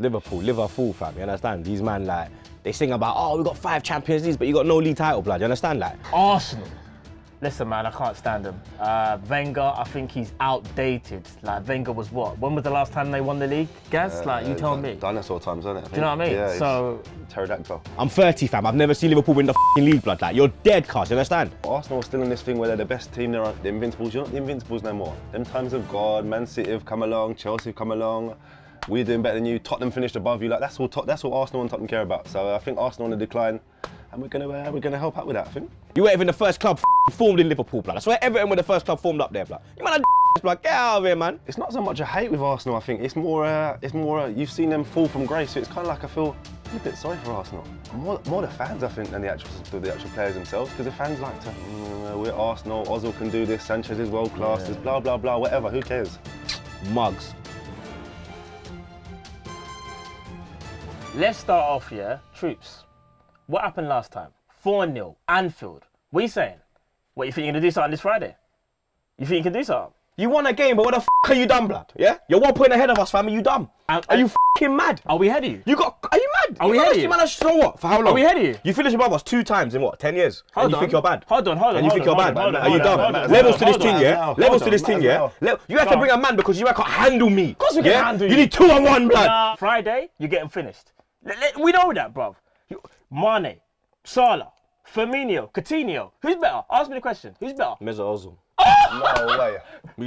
Liverpool, fam, you understand? These man, like, they sing about, oh, we got 5 Champions Leagues, but you got no league title, blood, you understand? Like, Arsenal. Listen, man, I can't stand him. Wenger, I think he's outdated. Like, Wenger was what? When was the last time they won the league? Guess, like, you tell me. Dinosaur times, isn't it? Do you know what I mean? Yeah, so... Pterodactyl. I'm 30, fam. I've never seen Liverpool win the f***ing league, blood. Like, you're dead, cuz, you understand? Arsenal are still in this thing where they're the best team, they're the Invincibles. You're not the Invincibles no more. Them times have gone, Man City have come along, Chelsea have come along. We're doing better than you. Tottenham finished above you. Like that's all Arsenal and Tottenham care about. So I think Arsenal on the decline, and we're gonna help out with that. I think you weren't even the first club formed in Liverpool, blood. I swear Everton were the first club formed up there, blood. You man, blood, get out of here, man. It's not so much a hate with Arsenal. I think it's more. You've seen them fall from grace, so it's kind of like I feel a bit sorry for Arsenal. More the fans, I think, than the actual players themselves, because the fans like to we're Arsenal. Ozil can do this. Sanchez is world class. Yeah. Blah blah blah. Whatever. Who cares? Mugs. Let's start off, yeah? Troops, what happened last time? 4-0, Anfield. What are you saying? What, you think you're going to do something this Friday? You think you can do something? You won a game, but what the f*** are you dumb, blood? Yeah? You're 1 point ahead of us, fam. Are you dumb? Are you f***ing mad? Are we ahead of you? Are you mad? Are we ahead of you? So what? For how long? Are we ahead of you? You finished above us 2 times in what, 10 years? Hold on. And you think you're bad? Hold on. And you think you're bad? Are you dumb? Levels to this thing, yeah? Levels to this thing, yeah? You have to bring a man because you can't handle me. Of course we can handle you. You need 2 on 1, blood. Friday, you're getting finished. We know that, bruv. Mane, Salah, Firmino, Coutinho. Who's better? Ask me the question. Who's better? Meza Ozil. Oh! No way.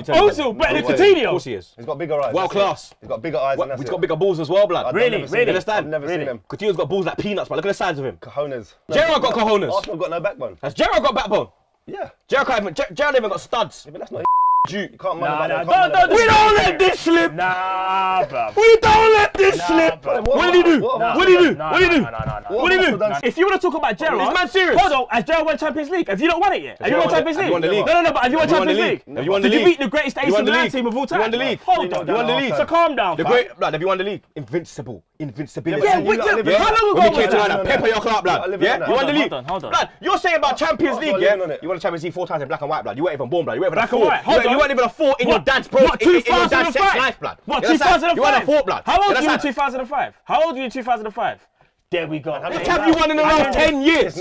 Ozil better than Coutinho? Of course he is. He's got bigger eyes. World class. He's got bigger eyes than us. He's got bigger balls as well, blood. Really? Understand? I've never seen him. Coutinho's got balls like peanuts, blood. Look at the size of him. Cojones. Gerrard got cojones. Arsenal got no backbone. Has Gerrard got backbone? Yeah. Gerrard even got studs. Yeah, but that's not Duke. You can't mind about that. We don't let this slip. Nah, bruv. We don't let this slip. What did he do? What did he do? What did he do? What did he do? If you want to talk about Gerrard, is man serious? Hold on, has Gerrard won Champions League? Have you not won it yet? Have you won Champions League? No, but have you won Champions League? Have you won the league? Did you beat the greatest AC Milan team of all time? You won the league. Hold on, you won the league. So calm down. The great, blood. Have you won the league? Invincible. Invincibility. Yeah, we did. How long ago? China, pepper your club, blood. Yeah, you won the league. Blood, you're saying about Champions League, yeah? You won the Champions League 4 times in black and white, blood. You weren't even born, blood. You weren't even a fool. You weren't even a four in your dad's bro. What, 2005? Life, blood. What, 2005? You weren't a four, blood. How old were you in 2005? How old were you in 2005? There we go. What have you won in the last 10 years?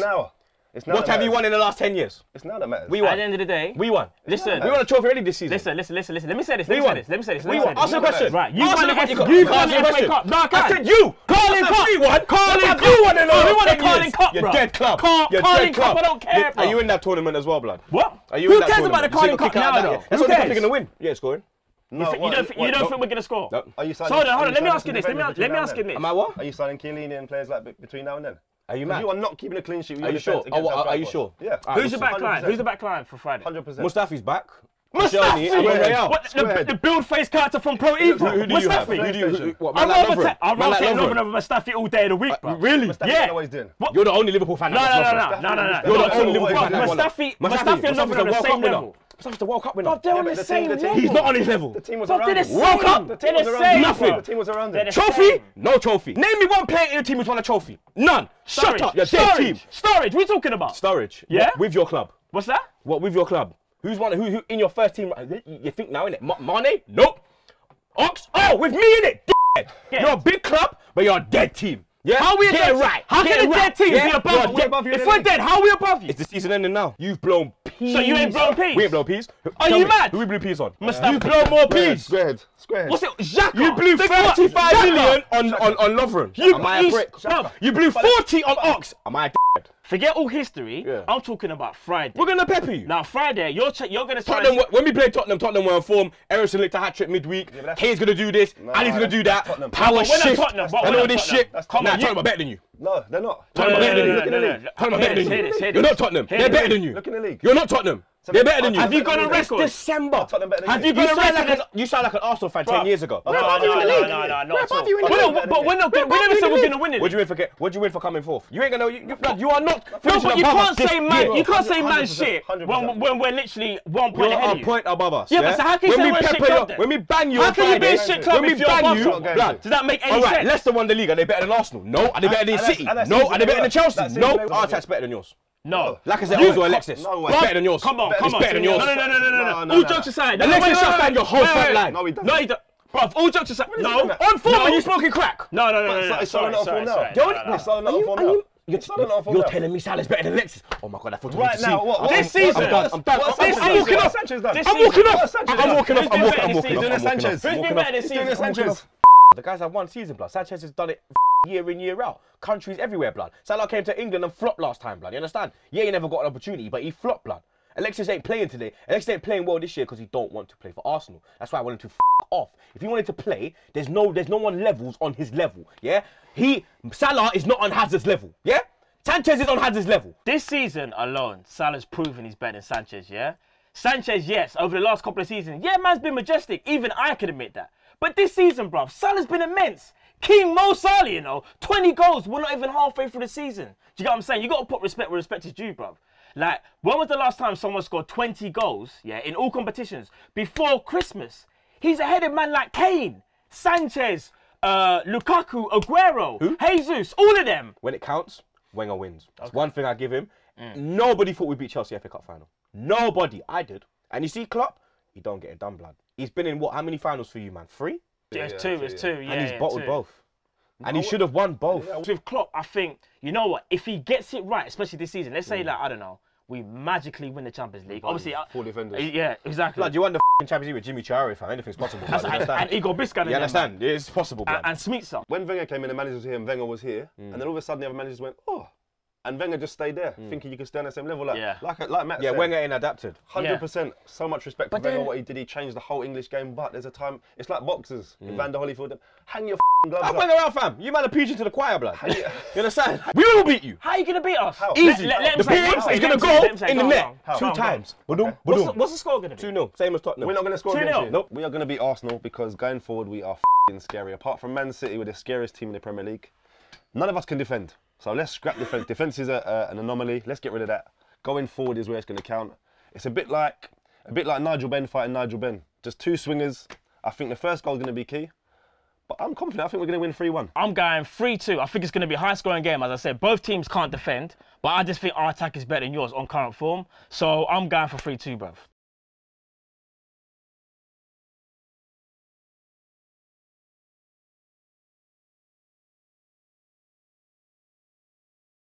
It's now. What have you won in the last 10 years? It's now that matters. We won. At the end of the day, we won. Listen. We won a trophy already this season. Listen. Let me say this. We won. Ask a question. Right. You won the FA Cup. No, I can't. I said you. Carling Cup. We won. Carling Cup. You won in the last 10 years. We won the Carling Cup, bro. You're dead club. Carling Cup. I don't care, bro. Are you in that tournament as well, blood? What? Who cares about the Carling Cup now, though? That's what they think you're going to win. Yeah, scoring. No, you don't think we're going to score? No. Hold on. Let me ask you this. Am I what? Are you signing Chiellini and players like between now and then? Are you mad? You are not keeping a clean sheet. Are you sure? Are you sure? Yeah. Who's the back line? Who's the back line for Friday? 100%. Mustafi's back. Mustafi! The build face character from Pro Evo. Who do you have? I'll rotate Lovren over Mustafi all day of the week, bro. Really? Yeah. You're the only Liverpool fan. No. You're the only Liverpool fan. Mustafi and Lovren are the same level. He's the World Cup winner. They're on the same level. He's not on his level. The team was around him. World Cup? The team was around him. Nothing. The team was around him. Trophy? No trophy. Name me one player in your team who's won a trophy. None. Shut up. You're dead team. Sturridge. We're talking about. Sturridge. Yeah. With your club. What's that? What with your club? Who's one? Who in your first team? You think now, innit? Mane? Nope. Ox? Oh, with me innit? Dead. Yeah. You're a big club, but you're a dead team. Yeah. How we dead? Right. How can a dead team be above you? If we're dead, how are we above you? It's the season ending now. You've blown. So you ain't blown peas? We ain't blown peas. Are you mad? Who we blew peas on? Mustafi. You blown more peas. Squared. What's it? Xhaka. You blew 35 million on Lovren. Am I a brick? You blew 40 on Ox. Am I a d***? Forget all history. Yeah. I'm talking about Friday. We're going to pepper you. Now, Friday, you're going to try Tottenham. When we play Tottenham were in form. Eriksen licked a hat-trick midweek. Yeah, Kane's going to do this. Ali's going to do that. Tottenham. Power shift. And all this shit. Tottenham are better than you. No, they're not. Tottenham are better than you. Tottenham are better than you. You're not Tottenham. They're better than you. Look in the league. You're not Tottenham. They're better than you. Have you gone on record? It's December. Have you gone on record? You sound like an Arsenal fan 10 years ago. We're above you in the league. No. But we're not. We never said we're going to win it. What do you win for coming fourth? You ain't going to. You are not. No, but you can't say man. You can't say man shit when we're literally 1 point ahead of you. You're a point above us. Yeah, but so how can you say we're shit club? When we ban you, how can you be a shit club if you're above you? Does that make any sense? All right, Leicester won the league. Are they better than Arsenal? No. Are they better than City? No. Are they better than Chelsea? No. Arteta's better than yours. No. Like I said, Ozil, Alexis. No way. It's better than yours. Come on. It's better than yours. No. All jokes aside. Alexis shut down your whole front line. No, he doesn't. Bruv, all jokes aside. No. On form, no. Are you smoking crack? No. It's not on form now. It's not on form now. You're telling me Salah's better than Alexis? Oh my God, I thought right now, what? This season, I'm walking off. I'm walking off. Who's been better this season? The guys have one season, blood. Sanchez has done it year in, year out. Countries everywhere, blood. Salah came to England and flopped last time, blood. You understand? Yeah, he never got an opportunity, but he flopped, blood. Alexis ain't playing today. Alexis ain't playing well this year because he don't want to play for Arsenal. That's why I want him to off. If he wanted to play, there's no one levels on his level. Yeah, Salah is not on Hazard's level. Yeah, Sanchez is on Hazard's level. This season alone, Salah's proven he's better than Sanchez. Yeah, Sanchez, yes, over the last couple of seasons, yeah, man's been majestic. Even I can admit that. But this season, bruv, Salah's been immense. King Mo Salah, you know, 20 goals. We're not even halfway through the season. Do you get what I'm saying? You got to put respect where respect is due, bruv. Like, when was the last time someone scored 20 goals? Yeah, in all competitions before Christmas. He's ahead of man like Kane, Sanchez, Lukaku, Aguero, who? Jesus, all of them. When it counts, Wenger wins. That's one thing I give him. Nobody thought we'd beat Chelsea FA Cup final. Nobody. I did. And you see Klopp, he don't get it done, blood. He's been in what, how many finals for you, man? Three? Yeah, it's two. Yeah, and he's bottled both. And he should have won both. Yeah. With Klopp, I think, you know what, if he gets it right, especially this season, let's say, like, I don't know, we magically win the Champions League. Obviously, full defenders. Yeah, exactly. Blood, you won the Champions League with Jimmy Chari, fam. Anything's possible. And Igor Biscan. You understand? Man. It's possible, blood. And Smitsa. When Wenger came in, the manager was here and Wenger was here. And then all of a sudden, the other managers went, oh. And Wenger just stayed there, thinking you could stay on the same level. Like Matt said. Yeah, Wenger ain't adapted. 100%. Yeah. So much respect for Wenger, what he did. He changed the whole English game, but there's a time. It's like boxers. In Van der Holyfield, hang your gloves up. Wenger out, fam. You man are preaching to the choir, blood. You understand? We will beat you. How are you going to beat us? How? Easy. The PX is going to go in the net 2 times. What's the score going to be? 2-0. Same as Tottenham. We're not going to score 2-0. Nope. We are going to beat Arsenal because going forward, we are scary. Apart from Man City, we're the scariest team in the Premier League. None of us can defend. So let's scrap defence. Defence is an anomaly. Let's get rid of that. Going forward is where it's going to count. It's a bit like Nigel Benn fighting Nigel Benn. Just two swingers. I think the first goal is going to be key. But I'm confident. I think we're going to win 3-1. I'm going 3-2. I think it's going to be a high-scoring game. As I said, both teams can't defend. But I just think our attack is better than yours on current form. So I'm going for 3-2, bruv.